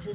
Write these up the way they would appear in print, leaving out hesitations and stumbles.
to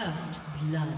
First blood.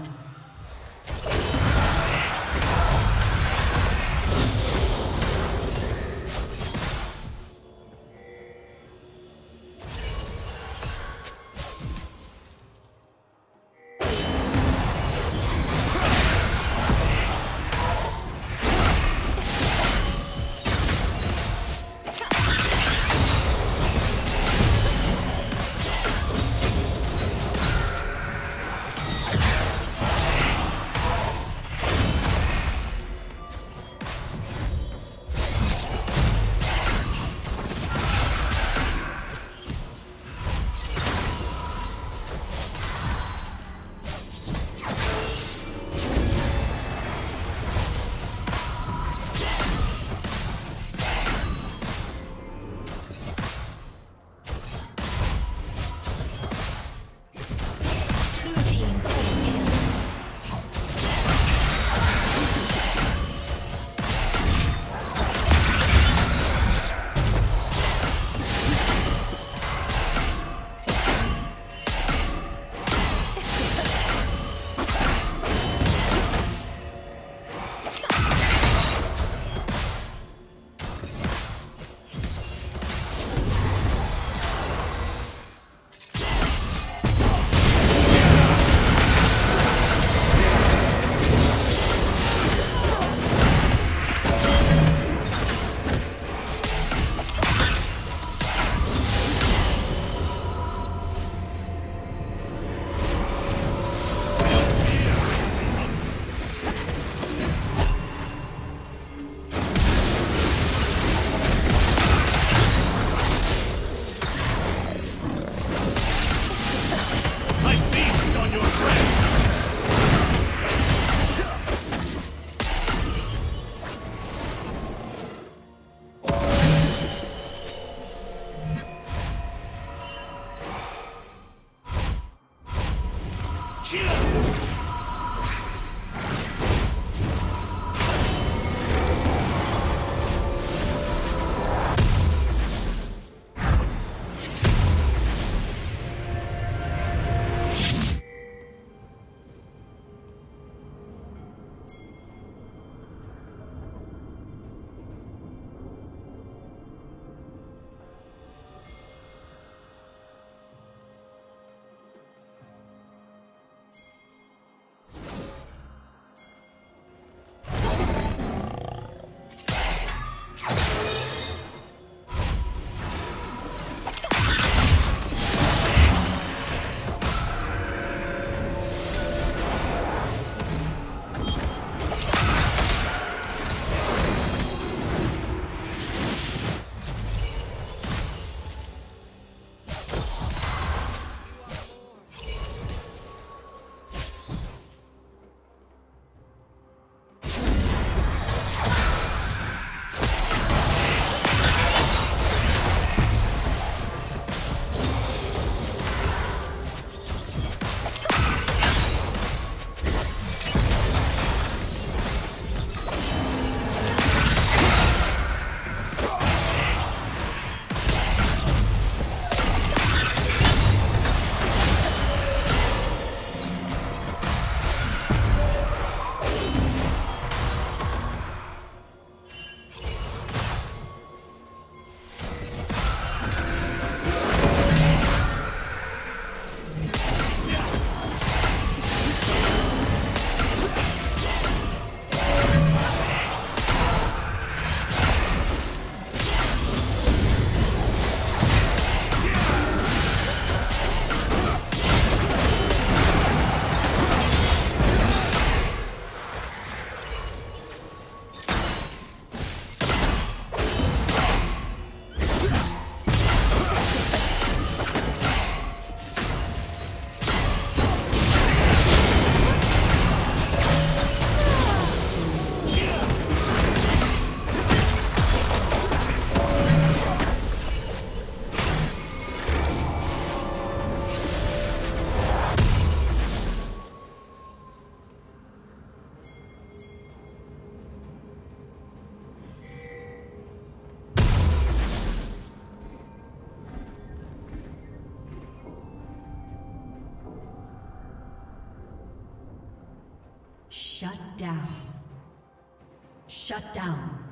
Shut down. Shut down. Shut down.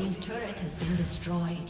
team's turret has been destroyed.